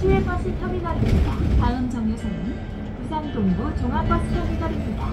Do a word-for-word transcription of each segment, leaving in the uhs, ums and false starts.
시외버스 터미널입니다. 다음 정류소는 부산 동부 종합버스 터미널입니다.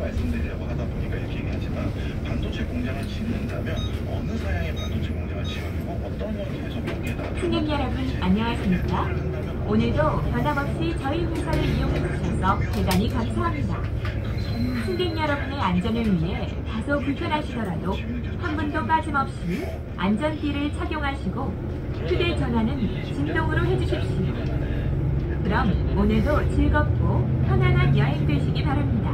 말씀드리려고 하다 보니까 이렇게 얘기하지만, 반도체 공장을 짓는다면 어느 사양의 반도체 공장을 지어주고 어떤 원소에서 몇 개다. 승객 여러분 안녕하십니까? 오늘도 변함없이 저희 회사를 이용해주셔서 대단히 감사합니다. 승객 여러분의 안전을 위해 다소 불편하시더라도 한 분도 빠짐없이 안전띠를 착용하시고 휴대전화는 진동으로 해주십시오. 그럼 오늘도 즐겁고 편안한 여행 되시기 바랍니다.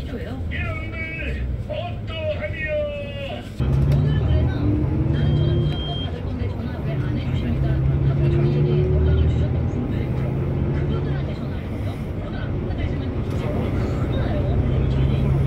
기초예요. 이놈들 어떠하니요. 오늘은 그래서 나는 전화 무조건 받을 건데 전화 왜 안 해주십니까? 하고 저희에게 연락을 주셨던 분들 그분들한테 전화를 했죠. 오늘 안 받으시면 진짜 큰일나요. 네. 네. 여기.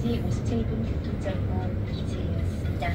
주이씨 오스테이븐 교통정보 이재희였습니다.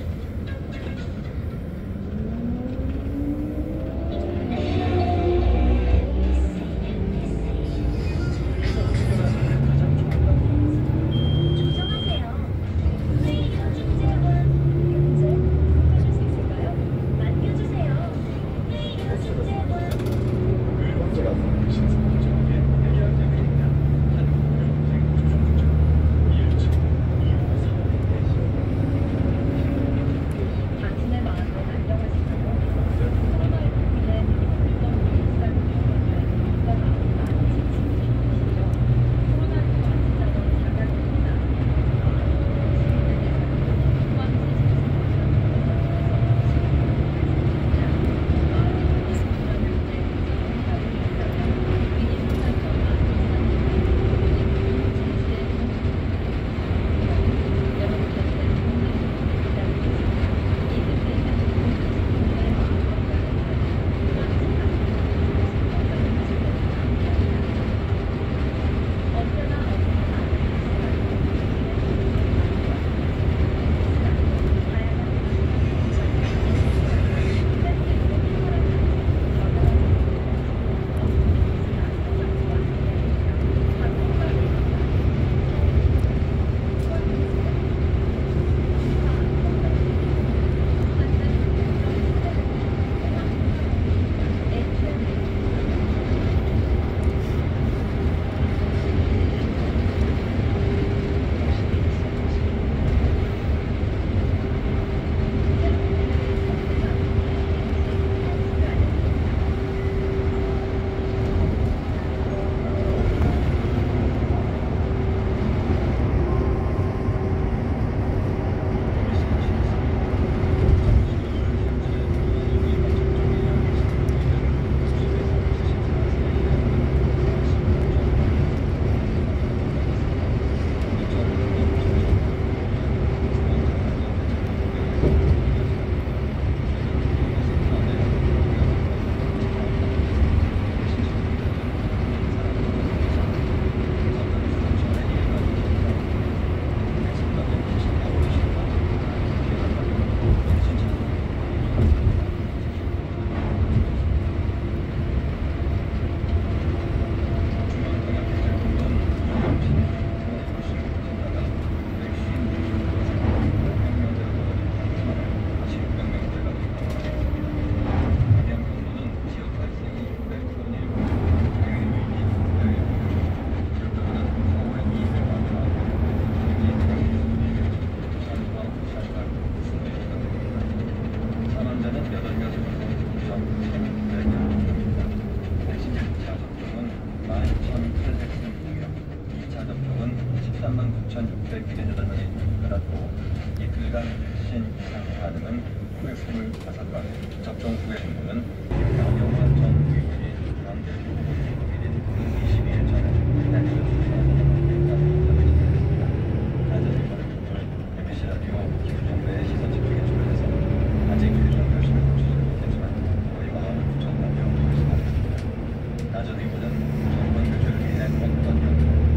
십삼만 구천육백 킬로미터에 달았고 이틀간 백신 이상 반응은 구백이십오 건, 접종 후의 분은 영원 전 구십일, 남들 구십일, 이십이일 전에 해당되었습니다. 안전을 바라보는 엠비씨 라디오 기후정보의 시선 집중에 출연해서 아직 기후정보 열심히 보시지 못했지만 우리 마음을 구천만여 보시겠습니다. 나전 의무는 정권 교체를 위해 어떤 연구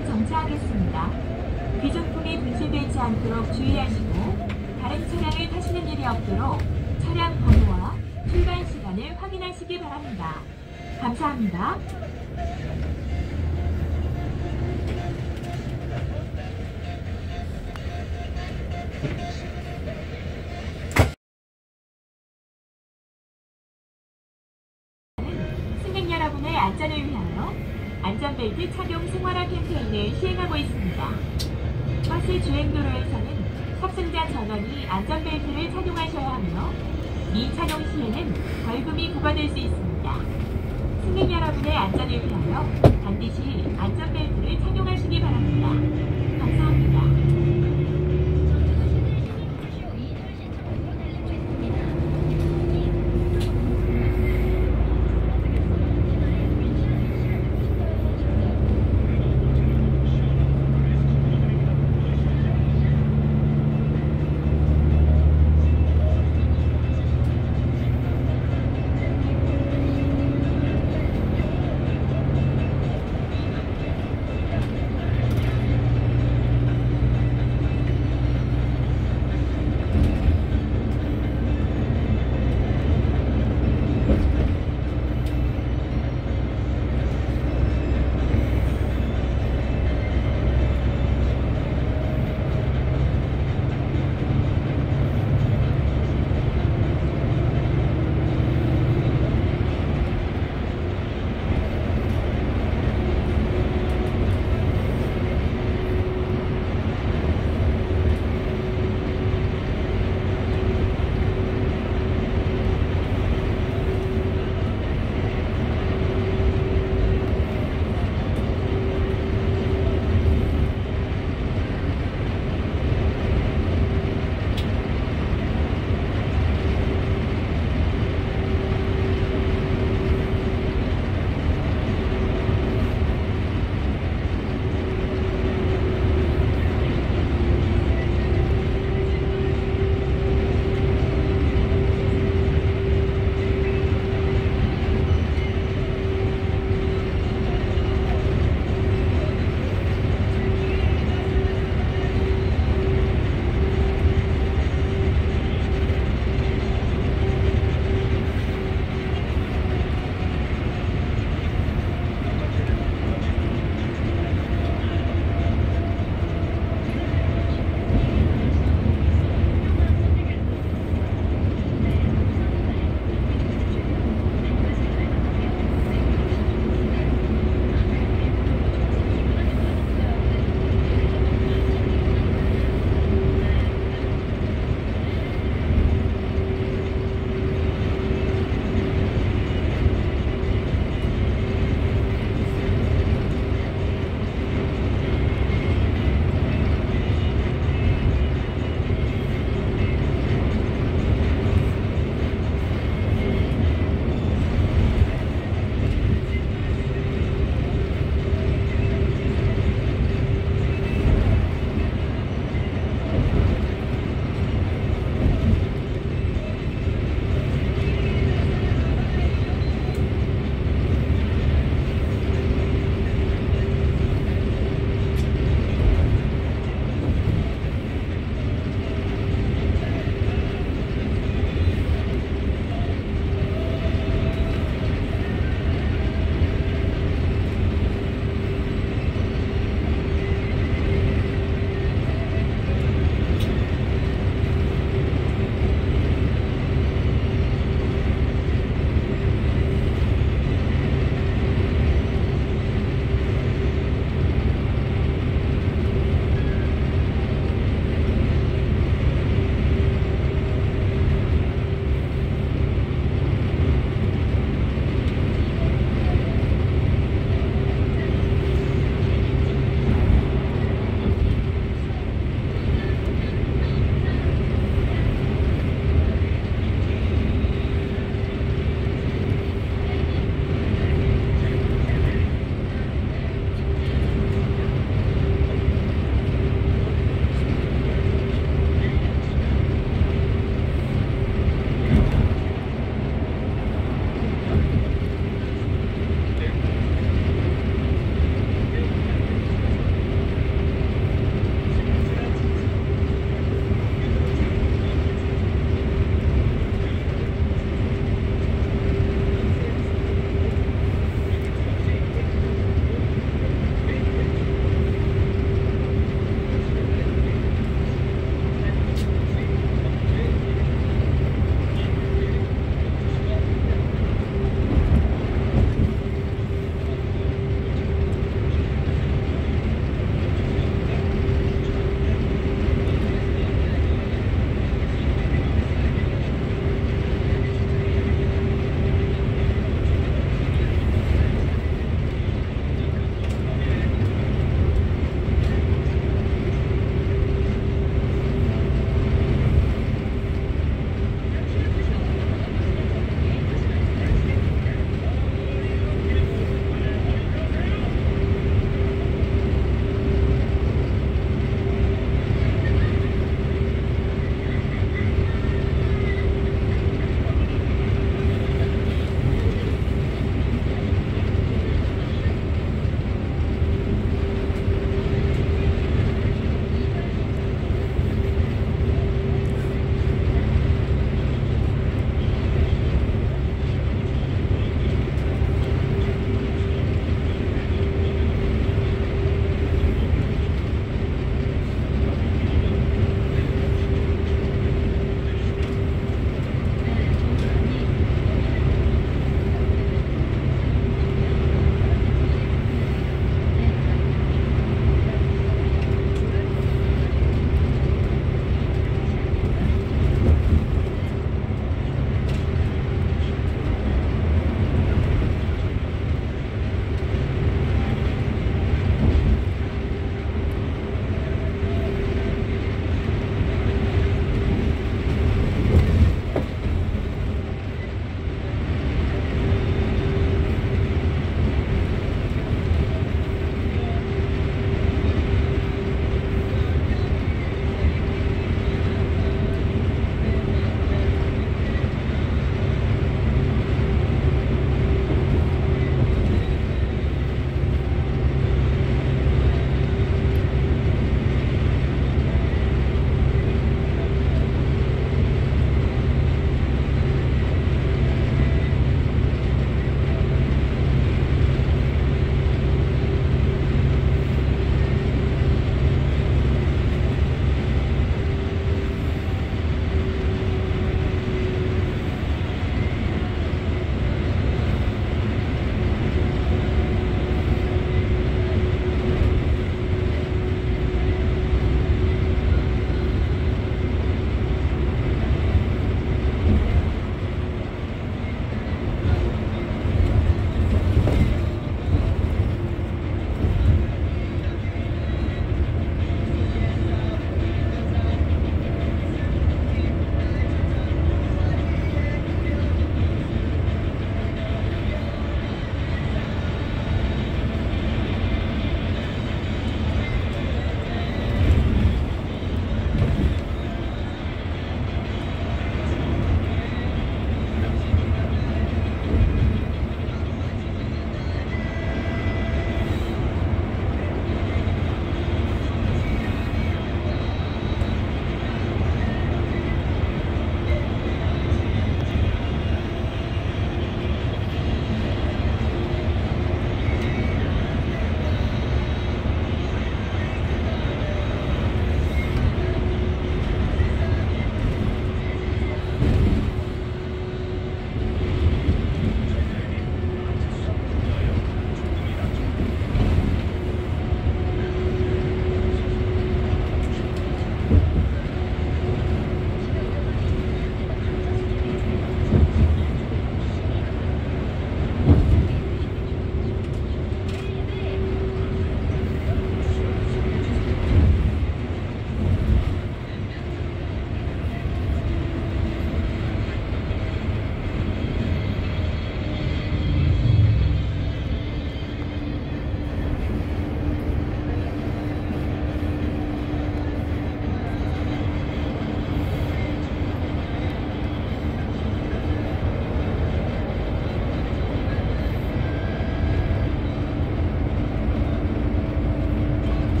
차량 정차하겠습니다. 귀중품이 분실되지 않도록 주의하시고 다른 차량을 타시는 일이 없도록 차량 번호와 출발 시간을 확인하시기 바랍니다. 감사합니다. 승객 여러분의 안전을 위하여 안전벨트 착용 승화화 캠페인을 시행하고 있습니다. 버스 주행도로에서는 탑승자 전원이 안전벨트를 착용하셔야 하며 미착용 시에는 벌금이 부과될 수 있습니다. 승객 여러분의 안전을 위하여 반드시 안전벨트를 착용하시기 바랍니다. 감사합니다.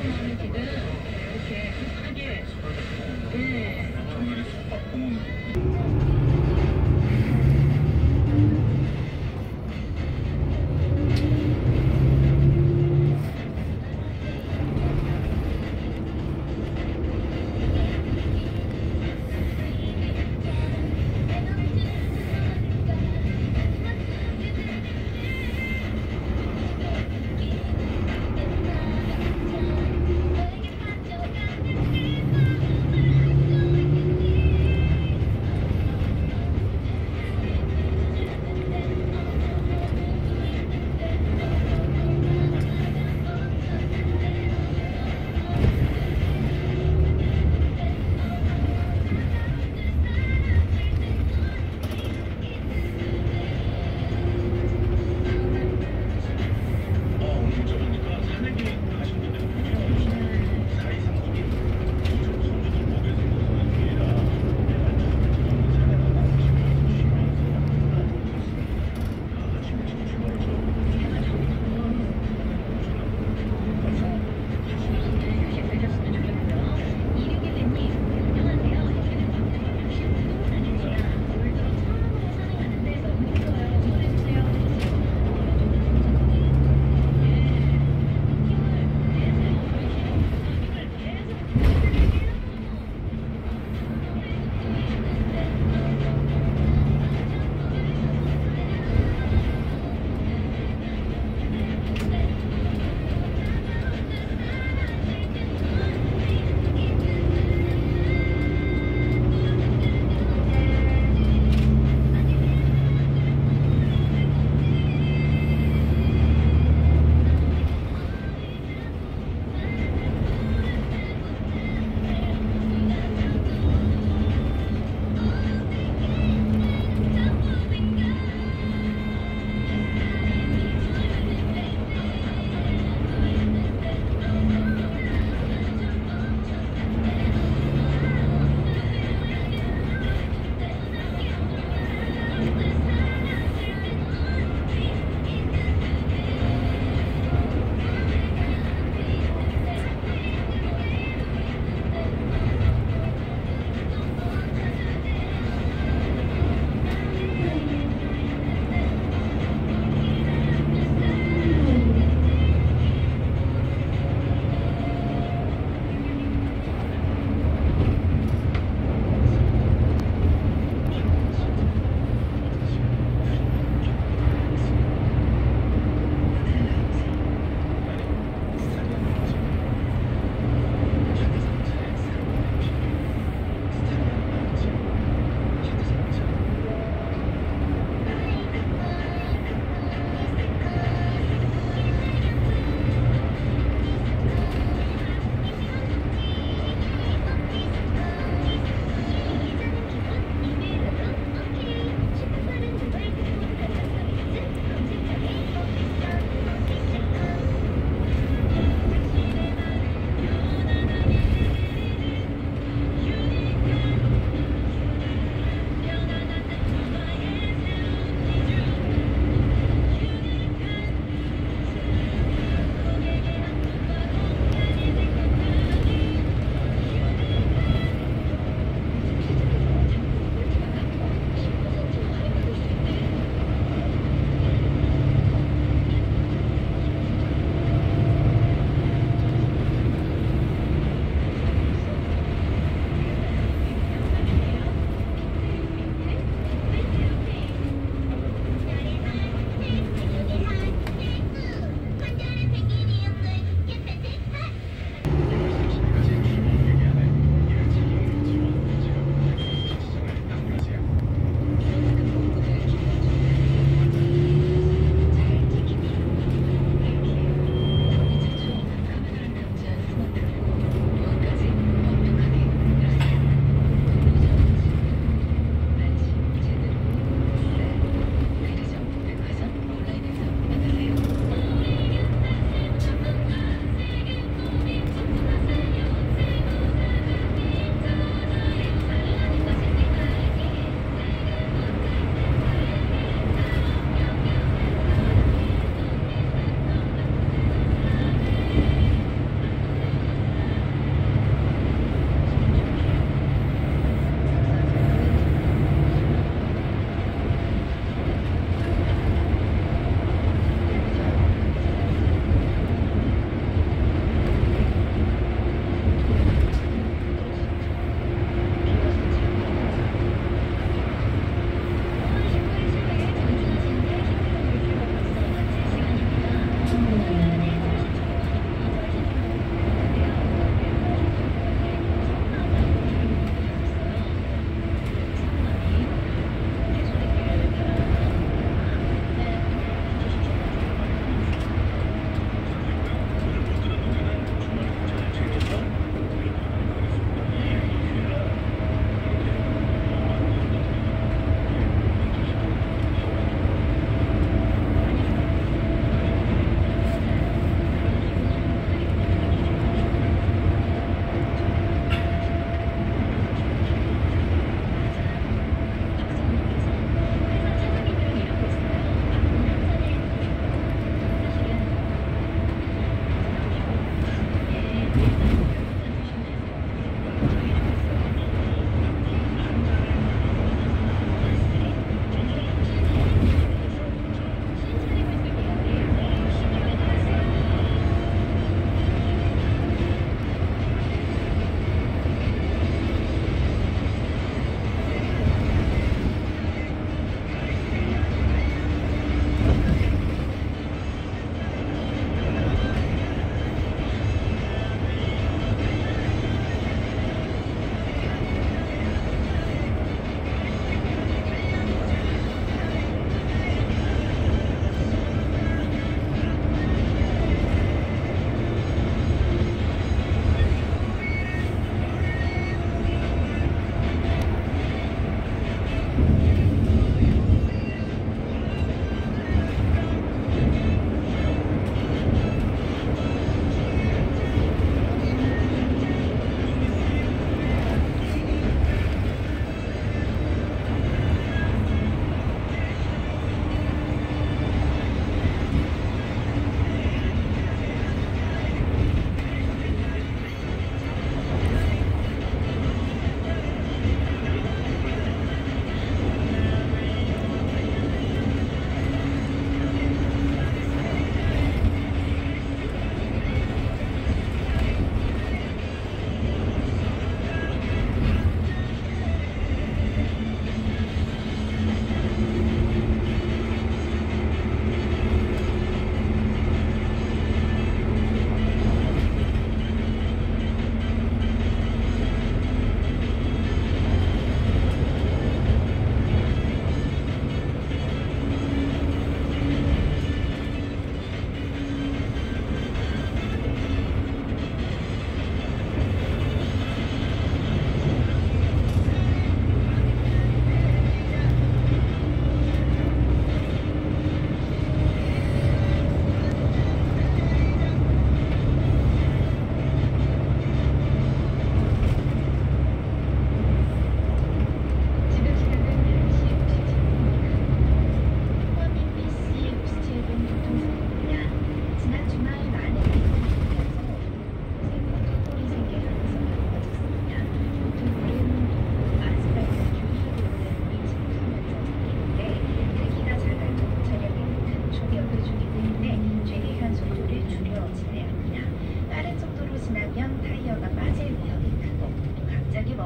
저는 지금 이렇게 하게 네.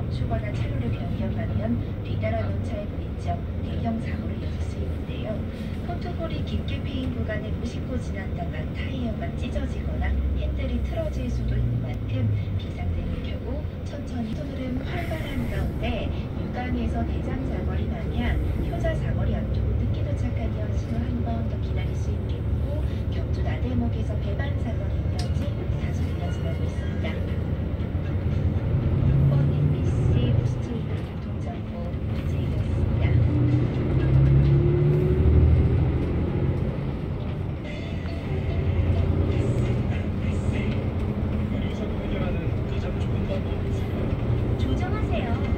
멈추거나 차로를 변경하면 뒤따라오는 차에 부딪혀 대형 사고를 이어질 수 있는데요. 포트홀이 깊게 패인 구간을 무심코 지나다가 타이어가 찢어지거나 핸들이 틀어질 수도 있는 만큼 비상등을 켜고 천천히 손으름 활발한 가운데 육각에서 내장 사거리 나면 효자 사거리 앞쪽으로 늦게 도착한 여신을 한 번 더 기다릴 수 있겠고, 격주 나들목에서 배반 사거리 이어지 사소리가 지나고 있습니다. 조정하세요.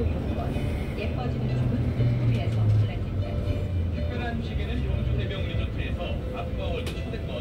예뻐지는 모습은 소리에서 플래닛까지. 특별한 시계는 용주 해병 리조트에서 아쿠아 월드 초대권.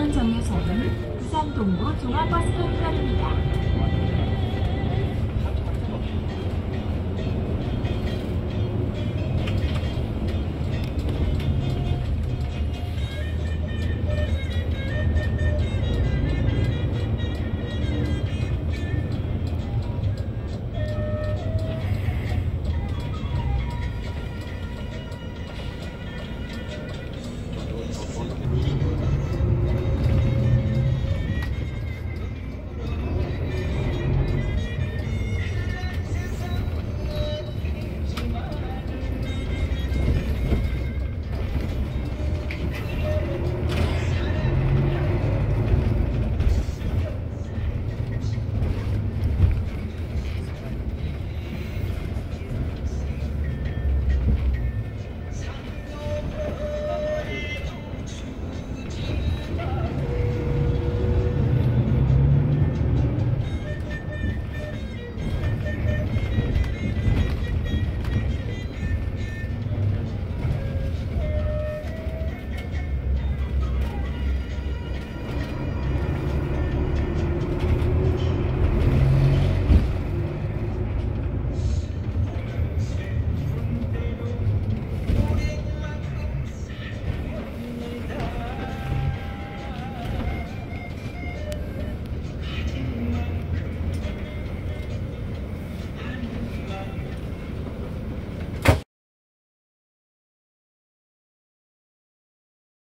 일 번 정류소는 부산동구 종합버스터미널입니다.